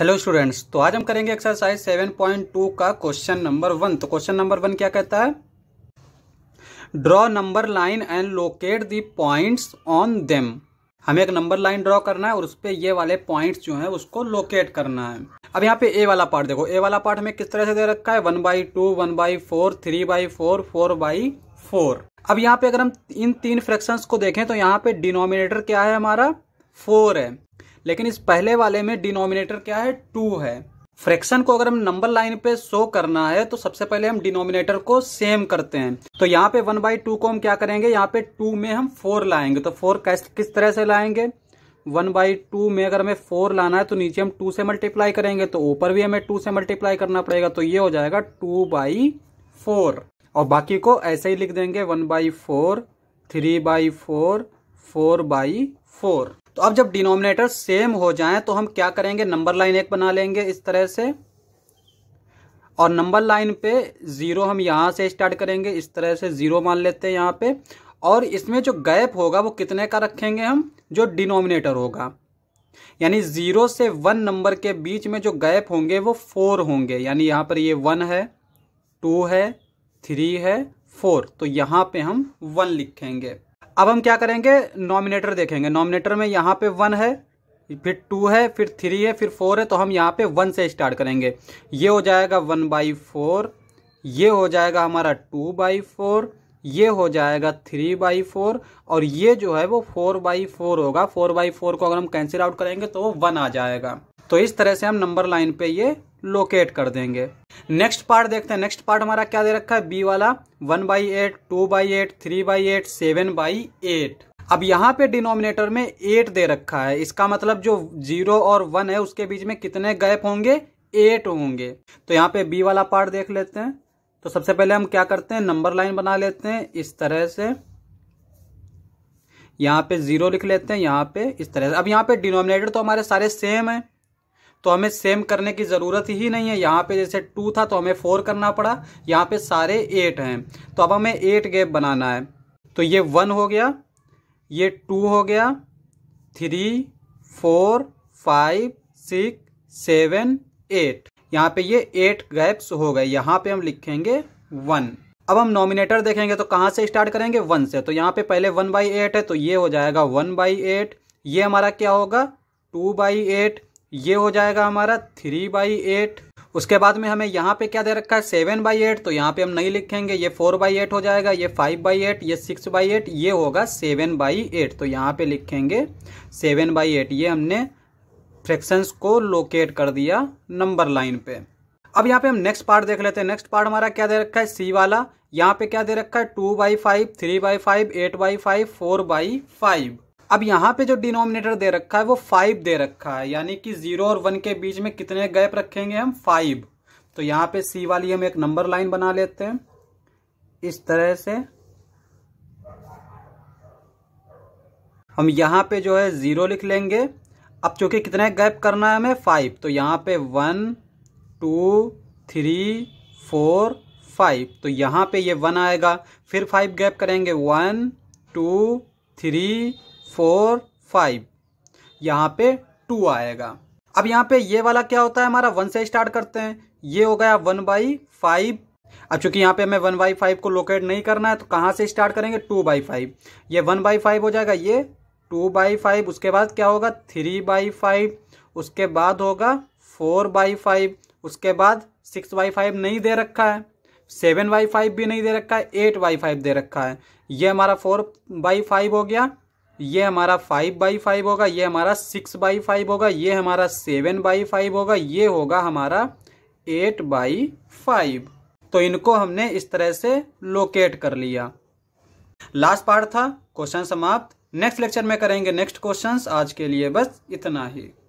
Hello students, तो आज हम करेंगे एक्सरसाइज 7.2 का क्वेश्चन नंबर 1। तो क्वेश्चन नंबर 1 क्या कहता है? Draw number line and locate the points on them. हमें एक नंबर लाइन ड्रॉ करना है और उस पर ये वाले पॉइंट्स जो हैं उसको लोकेट करना है। अब यहाँ पे ए वाला पार्ट देखो, ए वाला पार्ट हमें किस तरह से दे रखा है, 1/2, 1/4, 3/4, 4/4। अब यहाँ पे अगर हम इन तीन फ्रैक्शंस को देखें तो यहाँ पे डिनोमिनेटर क्या है हमारा, 4 है, लेकिन इस पहले वाले में डिनोमिनेटर क्या है, 2 है। फ्रैक्शन को अगर हम नंबर लाइन पे शो करना है तो सबसे पहले हम डिनोमिनेटर को सेम करते हैं। तो यहाँ पे 1/2 को हम क्या करेंगे, यहाँ पे 2 में हम 4 लाएंगे। तो 4 किस तरह से लाएंगे, 1/2 में अगर हमें 4 लाना है तो नीचे हम 2 से मल्टीप्लाई करेंगे, तो ऊपर भी हमें 2 से मल्टीप्लाई करना पड़ेगा। तो ये हो जाएगा 2/4 और बाकी को ऐसे ही लिख देंगे, 1/4, 3/4, 4/4। तो अब जब डिनोमिनेटर सेम हो जाए तो हम क्या करेंगे, नंबर लाइन एक बना लेंगे इस तरह से, और नंबर लाइन पे 0 हम यहाँ से स्टार्ट करेंगे, इस तरह से 0 मान लेते हैं यहाँ पे। और इसमें जो गैप होगा वो कितने का रखेंगे हम, जो डिनोमिनेटर होगा, यानी 0 से 1 नंबर के बीच में जो गैप होंगे वो 4 होंगे। यानी यहाँ पर ये 1 है, 2 है, 3 है, 4, तो यहाँ पे हम 1 लिखेंगे। अब हम क्या करेंगे, नॉमिनेटर देखेंगे। नॉमिनेटर में यहाँ पे 1 है, फिर 2 है, फिर 3 है, फिर 4 है, तो हम यहाँ पे 1 से स्टार्ट करेंगे। ये हो जाएगा 1/4, ये हो जाएगा हमारा 2/4, ये हो जाएगा 3/4, और ये जो है वो 4/4 होगा। 4/4 को अगर हम कैंसिल आउट करेंगे तो वो 1 आ जाएगा। तो इस तरह से हम नंबर लाइन पे ये लोकेट कर देंगे। नेक्स्ट पार्ट देखते हैं। नेक्स्ट पार्ट हमारा क्या दे रखा है, बी वाला, 1/8, 2/8, 3/8, 7/8। अब यहाँ पे डिनोमिनेटर में 8 दे रखा है, इसका मतलब जो 0 और 1 है उसके बीच में कितने गैप होंगे, 8 होंगे। तो यहाँ पे बी वाला पार्ट देख लेते हैं। तो सबसे पहले हम क्या करते हैं, नंबर लाइन बना लेते हैं इस तरह से, यहाँ पे 0 लिख लेते हैं, यहाँ पे इस तरह से। अब यहाँ पे डिनोमिनेटर तो हमारे सारे सेम है तो हमें सेम करने की ज़रूरत ही नहीं है। यहाँ पे जैसे 2 था तो हमें 4 करना पड़ा, यहाँ पे सारे 8 हैं। तो अब हमें 8 गैप बनाना है। तो ये 1 हो गया, ये 2 हो गया, 3, 4, 5, 6, 7, 8, यहाँ पे ये 8 गैप्स हो गए। यहाँ पे हम लिखेंगे 1। अब हम नॉमिनेटर देखेंगे तो कहाँ से स्टार्ट करेंगे, 1 से। तो यहाँ पे पहले 1/8 है तो ये हो जाएगा 1/8, ये हमारा क्या होगा, 2/8, ये हो जाएगा हमारा 3/8। उसके बाद में हमें यहाँ पे क्या दे रखा है, 7/8, तो यहाँ पे हम नहीं लिखेंगे, ये 4/8 हो जाएगा, ये 5/8, ये 6/8, ये होगा 7/8। तो यहाँ पे लिखेंगे 7/8। ये हमने फ्रैक्शंस को लोकेट कर दिया नंबर लाइन पे। अब यहाँ पे हम नेक्स्ट पार्ट देख लेते हैं। नेक्स्ट पार्ट हमारा क्या दे रखा है, सी वाला, यहाँ पे क्या दे रखा है, 2/5, 3/5, 8/5, 4/5। अब यहाँ पे जो डिनोमिनेटर दे रखा है वो 5 दे रखा है, यानी कि 0 और 1 के बीच में कितने गैप रखेंगे हम, 5। तो यहाँ पे सी वाली हम एक नंबर लाइन बना लेते हैं इस तरह से। हम यहाँ पे जो है 0 लिख लेंगे। अब चूंकि कितने गैप करना है हमें, 5, तो यहाँ पे 1, 2, 3, 4, 5, तो यहाँ पे ये 1 आएगा। फिर 5 गैप करेंगे, 1, 2, 3, 4, 5, यहाँ पे 2 आएगा। अब यहाँ पे ये वाला क्या होता है हमारा, 1 से स्टार्ट करते हैं, ये हो गया 1/5। अब चूंकि यहाँ पे हमें 1/5 को लोकेट नहीं करना है तो कहाँ से स्टार्ट करेंगे, 2/5, ये 1/5 हो जाएगा, ये 2/5, उसके बाद क्या होगा, 3/5, उसके बाद होगा 4/5, उसके बाद 6/5 नहीं दे रखा है, 7/5 भी नहीं दे रखा है, 8/5 दे रखा है। ये हमारा 4/5 हो गया, ये हमारा 5/5 होगा, ये हमारा 6/5 होगा, ये हमारा 7/5 होगा, ये होगा हमारा 8/5। तो इनको हमने इस तरह से लोकेट कर लिया। लास्ट पार्ट था, क्वेश्चन समाप्त। नेक्स्ट लेक्चर में करेंगे नेक्स्ट क्वेश्चंस। आज के लिए बस इतना ही।